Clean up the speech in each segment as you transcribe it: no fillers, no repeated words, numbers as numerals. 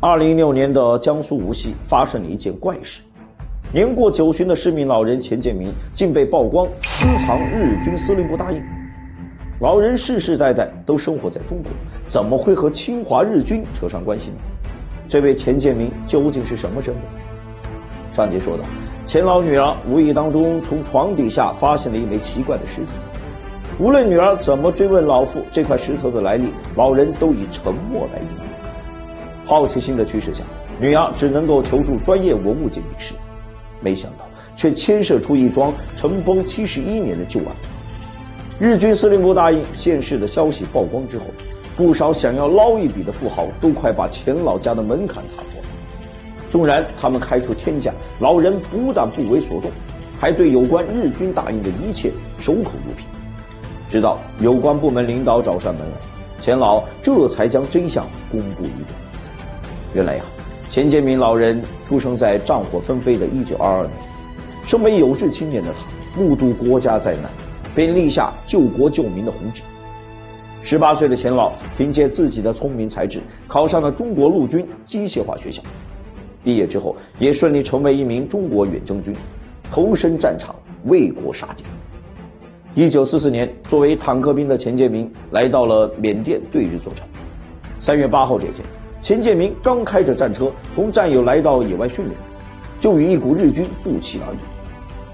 2016年的江苏无锡发生了一件怪事，年过九旬的市民老人钱建民竟被曝光私藏日军司令部大印。老人世世代代都生活在中国，怎么会和侵华日军扯上关系呢？这位钱建民究竟是什么身份？上集说到，钱老女儿无意当中从床底下发现了一枚奇怪的石头，无论女儿怎么追问老父这块石头的来历，老人都以沉默来隐瞒。 好奇心的驱使下，女儿只能够求助专业文物鉴定师，没想到却牵涉出一桩尘封71年的旧案。日军司令部大印现世的消息曝光之后，不少想要捞一笔的富豪都快把钱老家的门槛踏破了。纵然他们开出天价，老人不但不为所动，还对有关日军大印的一切守口如瓶。直到有关部门领导找上门来，钱老这才将真相公布于众。 原来呀，钱建民老人出生在战火纷飞的1922年。身为有志青年的他，目睹国家灾难，便立下救国救民的宏志。18岁的钱老凭借自己的聪明才智，考上了中国陆军机械化学校。毕业之后，也顺利成为一名中国远征军，投身战场，为国杀敌。1944年，作为坦克兵的钱建民来到了缅甸对日作战。3月8号这天。 钱建民刚开着战车同战友来到野外训练，就与一股日军不期而遇。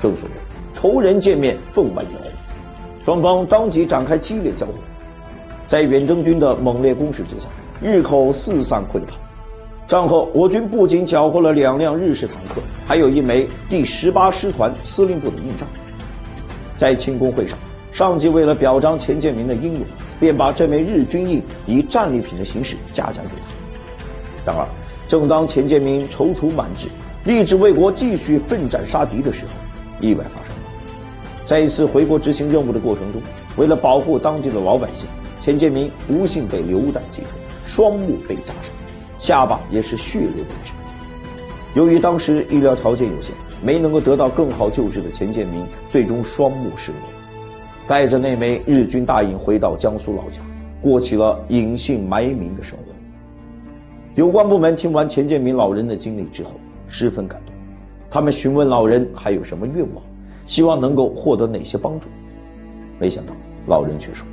正所谓仇人见面分外眼红，双方当即展开激烈交火。在远征军的猛烈攻势之下，日寇四散溃逃。战后，我军不仅缴获了2辆日式坦克，还有一枚第18师团司令部的印章。在庆功会上，上级为了表彰钱建民的英勇，便把这枚日军印以战利品的形式嘉奖给他。 然而，正当钱建民踌躇满志、立志为国继续奋战杀敌的时候，意外发生了。在一次回国执行任务的过程中，为了保护当地的老百姓，钱建民不幸被流弹击中，双目被炸伤，下巴也是血流不止。由于当时医疗条件有限，没能够得到更好救治的钱建民，最终双目失明，带着那枚日军大印回到江苏老家，过起了隐姓埋名的生活。 有关部门听完钱建民老人的经历之后，十分感动。他们询问老人还有什么愿望，希望能够获得哪些帮助。没想到，老人却说，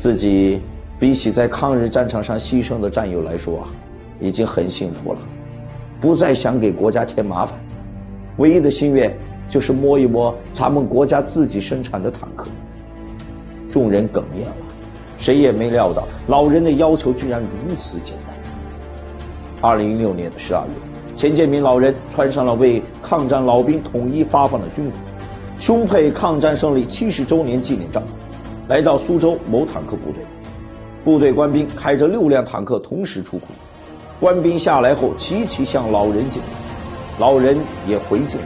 自己比起在抗日战场上牺牲的战友来说啊，已经很幸福了，不再想给国家添麻烦。唯一的心愿就是摸一摸咱们国家自己生产的坦克。众人哽咽了，谁也没料到老人的要求居然如此简单。 2016年12月，钱建民老人穿上了为抗战老兵统一发放的军服，胸配抗战胜利70周年纪念章，来到苏州某坦克部队。部队官兵开着6辆坦克同时出库，官兵下来后齐齐向老人敬礼，老人也回敬，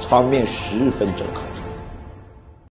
场面十分震撼。